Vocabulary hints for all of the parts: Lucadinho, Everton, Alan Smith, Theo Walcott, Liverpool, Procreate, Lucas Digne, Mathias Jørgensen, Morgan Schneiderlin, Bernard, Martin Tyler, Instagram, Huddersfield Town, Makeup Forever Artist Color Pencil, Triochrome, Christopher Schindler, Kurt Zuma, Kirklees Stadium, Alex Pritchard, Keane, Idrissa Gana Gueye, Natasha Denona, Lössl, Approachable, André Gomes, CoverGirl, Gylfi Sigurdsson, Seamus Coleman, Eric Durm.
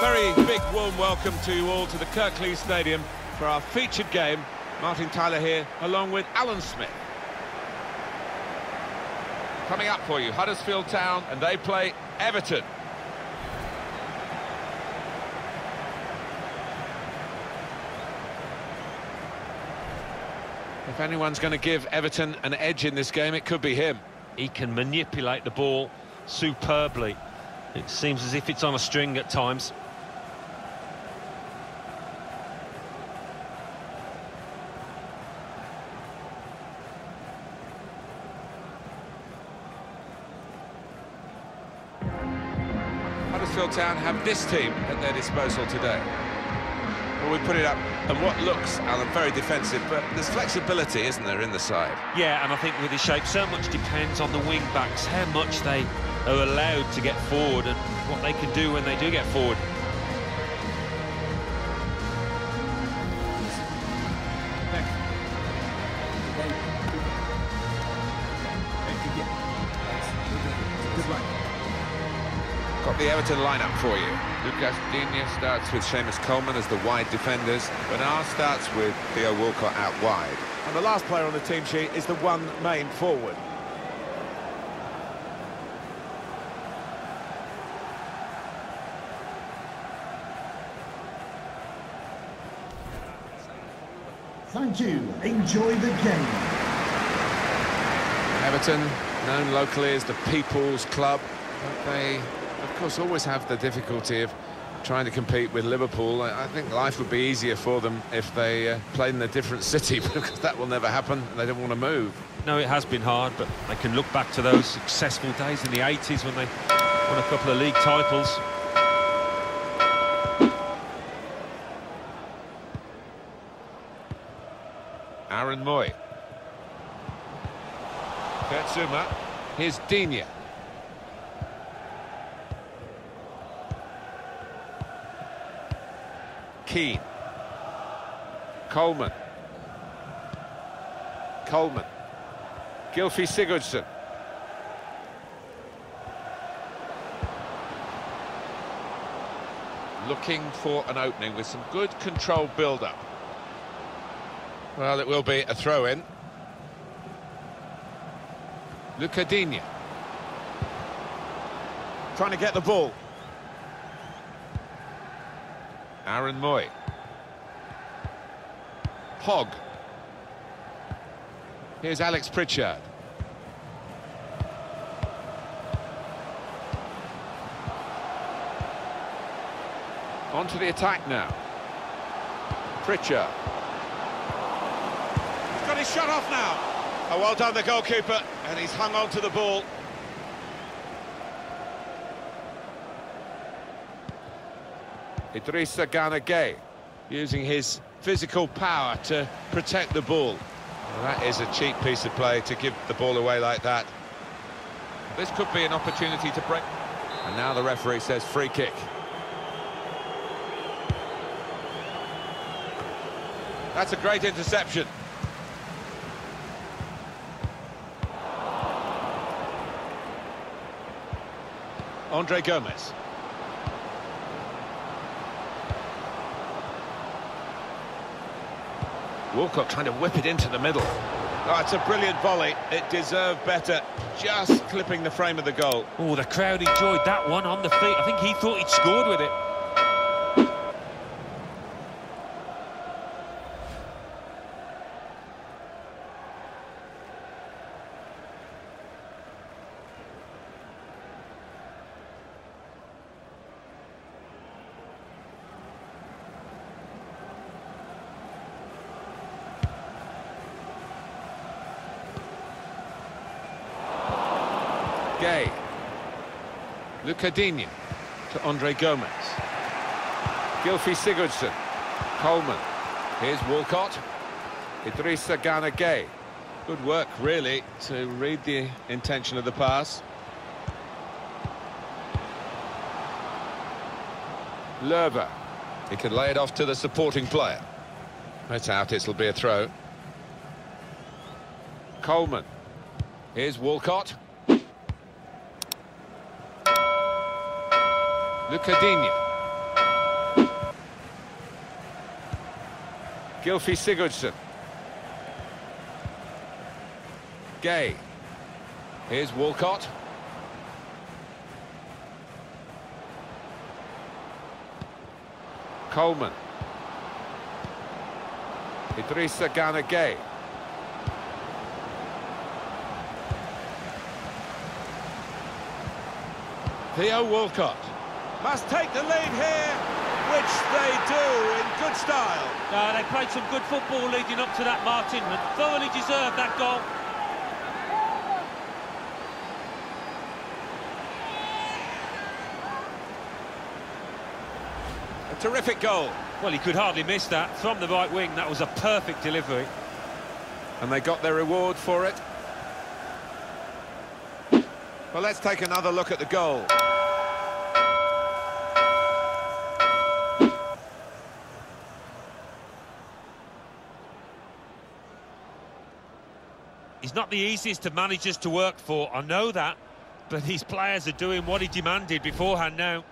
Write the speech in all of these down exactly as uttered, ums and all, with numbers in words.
very big warm welcome to you all to the Kirklees Stadium for our featured game. Martin Tyler here, along with Alan Smith. Coming up for you, Huddersfield Town, and they play Everton. If anyone's going to give Everton an edge in this game, it could be him. He can manipulate the ball superbly. It seems as if it's on a string at times. Huddersfield Town have this team at their disposal today. Well, we put it up, and what looks, Alan, very defensive, but there's flexibility, isn't there, in the side? Yeah, and I think with his shape, so much depends on the wing-backs, how much they are allowed to get forward and what they can do when they do get forward. Got the Everton lineup for you. Lucas Digne starts with Seamus Coleman as the wide defenders. Bernard starts with Theo Walcott out wide. And the last player on the team sheet is the one main forward. Thank you. Enjoy the game. Everton, known locally as the People's Club, but they, of course, always have the difficulty of trying to compete with Liverpool. I think life would be easier for them if they uh, played in a different city, because that will never happen, and they don't want to move. No, it has been hard, but they can look back to those successful days in the eighties when they won a couple of league titles. Aaron Moy. Kurt Zuma. Here's Digne. Keane. Coleman. Coleman. Gylfi Sigurdsson. Looking for an opening with some good control build-up. Well, it will be a throw-in. Lucadinho. Trying to get the ball. Aaron Moy. Hogg. Here's Alex Pritchard. On to the attack now. Pritchard. He's shut off now. Oh, well done, the goalkeeper, and he's hung on to the ball. Idrissa Gana Gueye using his physical power to protect the ball. Well, that is a cheap piece of play to give the ball away like that. This could be an opportunity to break. And now the referee says free kick. That's a great interception. André Gomes. Walcott trying to whip it into the middle. Oh, it's a brilliant volley. It deserved better. Just clipping the frame of the goal. Oh, the crowd enjoyed that one on the feet. I think he thought he'd scored with it. Gueye. Lucadinho to André Gomes. Gylfi Sigurdsson. Coleman. Here's Walcott. Idrissa Gana Gueye. Good work, really, to read the intention of the pass. Lössl. He can lay it off to the supporting player. That's out, it'll be a throw. Coleman. Here's Walcott. Lucadinho. Gylfi Sigurdsson. Gueye. Here's Walcott. Coleman. Idrissa Gana Gueye. Theo Walcott must take the lead here, which they do in good style. No, they played some good football leading up to that, Martin, and thoroughly deserved that goal. A terrific goal. Well, he could hardly miss that. From the right wing, that was a perfect delivery. And they got their reward for it. Well, let's take another look at the goal. He's not the easiest of managers to work for, I know that, but his players are doing what he demanded beforehand now.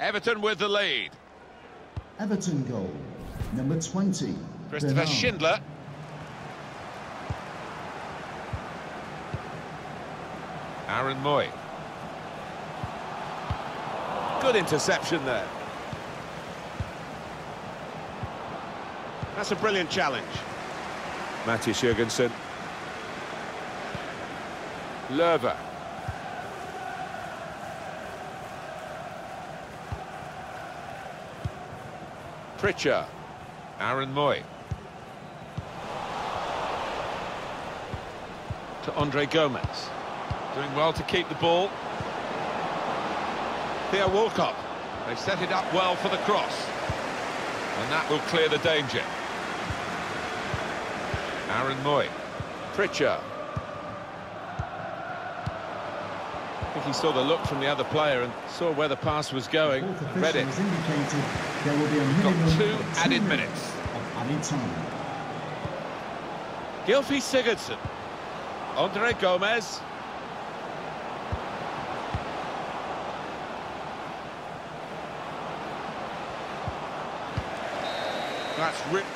Everton with the lead. Everton goal, number twenty. Christopher Bernard. Schindler. Aaron Moy. Good interception there. That's a brilliant challenge. Mathias Jørgensen. Lössl. Pritchard, Aaron Moy. To André Gomes. Doing well to keep the ball. Theo Walcott. They've set it up well for the cross. And that will clear the danger. Aaron Moy. Pritchard. I think he saw the look from the other player and saw where the pass was going. And read it. There will be a minimum got two, two added minutes. minutes of added time. Gylfi Sigurdsson, André Gomes, that's ripped.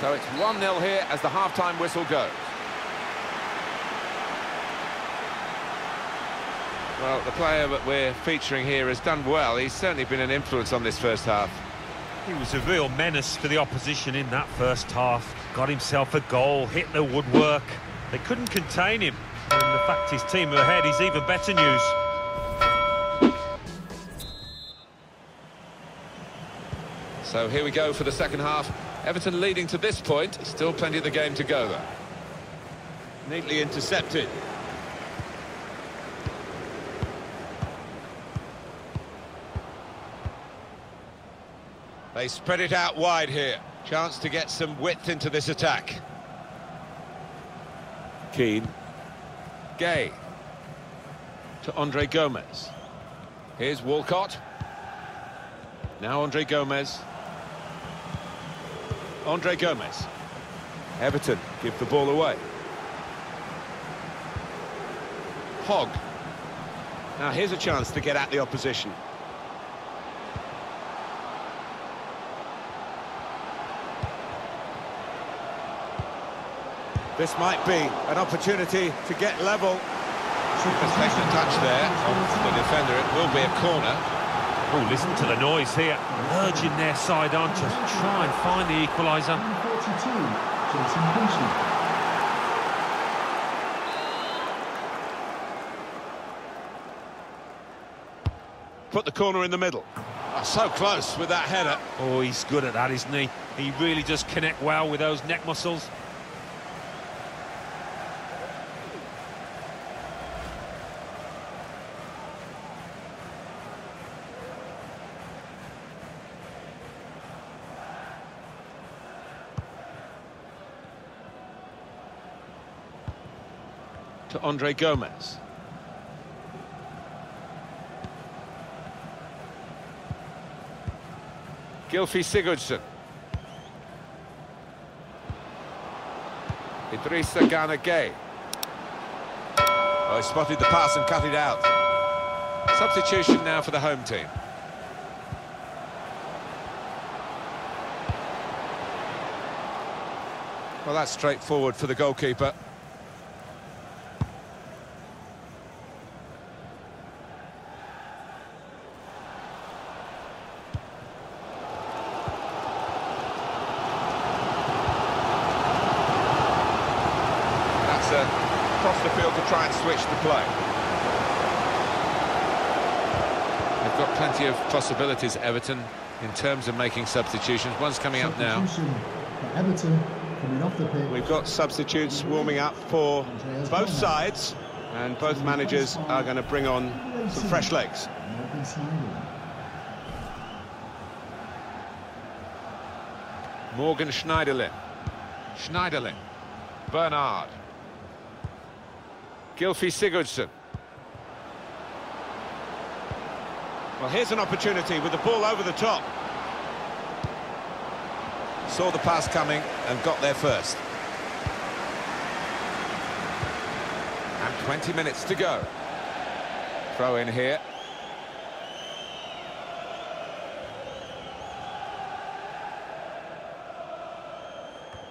So it's one nil here as the half-time whistle goes. Well, the player that we're featuring here has done well. He's certainly been an influence on this first half. He was a real menace for the opposition in that first half. Got himself a goal, hit the woodwork. They couldn't contain him. And the fact his team are ahead is even better news. So here we go for the second half. Everton leading to this point. Still plenty of the game to go, though. Neatly intercepted. They spread it out wide here. Chance to get some width into this attack. Keane. Gueye. To André Gomes. Here's Walcott. Now André Gomes. André Gomes. Everton give the ball away. Hogg. Now here's a chance to get at the opposition. This might be an opportunity to get level. A special touch there on the defender. It will be a corner. Oh, listen to the noise here. Urging their side on to try and find the equaliser. Put the corner in the middle. Oh, so close with that header. Oh, he's good at that, isn't he? He really does connect well with those neck muscles. To André Gomes. Gylfi Sigurdsson. Idrissa Gana Gueye. Oh, he spotted the pass and cut it out. Substitution now for the home team. Well, that's straightforward for the goalkeeper. That's a cross the field to try and switch the play. They've got plenty of possibilities, Everton, in terms of making substitutions. One's coming up now. Everton. Off the pitch. We've got substitutes warming up for both sides, and both managers are going to bring on some fresh legs. Morgan Schneiderlin, Schneiderlin, Bernard, Gylfi Sigurdsson. Well, here's an opportunity with the ball over the top. Saw the pass coming and got there first. And twenty minutes to go. Throw in here.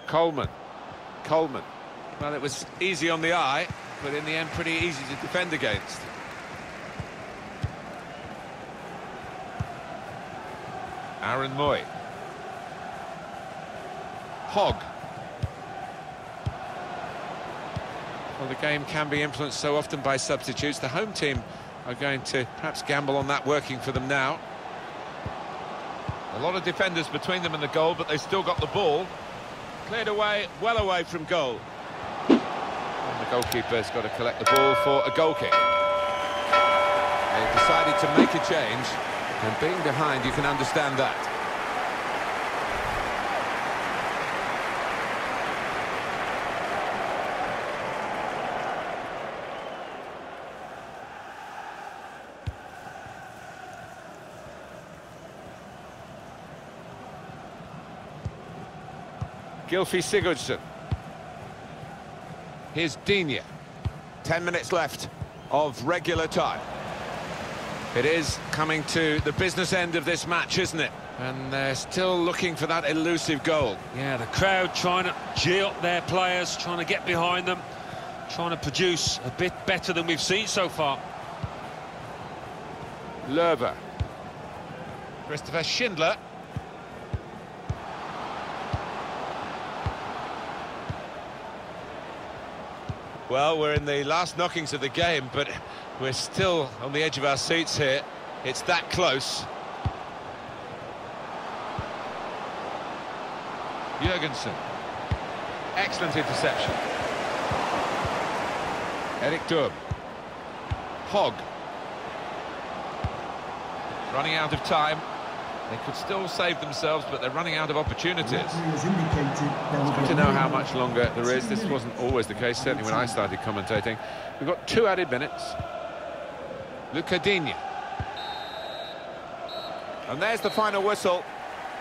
Coleman. Coleman. Well, it was easy on the eye, but in the end pretty easy to defend against. Aaron Moy. Hog. Well, the game can be influenced so often by substitutes. The home team are going to perhaps gamble on that working for them now. A lot of defenders between them and the goal, but they've still got the ball. Cleared away, well away from goal. And the goalkeeper's got to collect the ball for a goal kick. They've decided to make a change, and being behind, you can understand that. Gylfi Sigurdsson. Here's Digne. Ten minutes left of regular time. It is coming to the business end of this match, isn't it? And they're still looking for that elusive goal. Yeah, the crowd trying to gee up their players, trying to get behind them, trying to produce a bit better than we've seen so far. Lössl. Christopher Schindler. Well, we're in the last knockings of the game, but we're still on the edge of our seats here. It's that close. Jørgensen. Excellent interception. Eric Durm. Hogg. Running out of time. They could still save themselves, but they're running out of opportunities. It's good to know how much longer there is. This wasn't always the case, certainly when I started commentating. We've got two added minutes. Lucadinho. And there's the final whistle.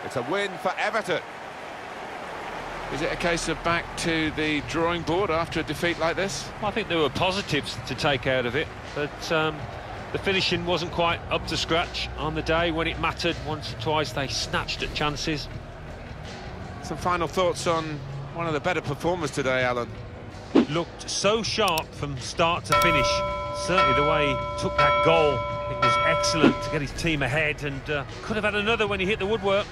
It's a win for Everton. Is it a case of back to the drawing board after a defeat like this? Well, I think there were positives to take out of it, but... Um... The finishing wasn't quite up to scratch on the day when it mattered. Once or twice they snatched at chances. Some final thoughts on one of the better performers today, Alan. Looked so sharp from start to finish. Certainly the way he took that goal, it was excellent to get his team ahead, and uh, could have had another when he hit the woodwork.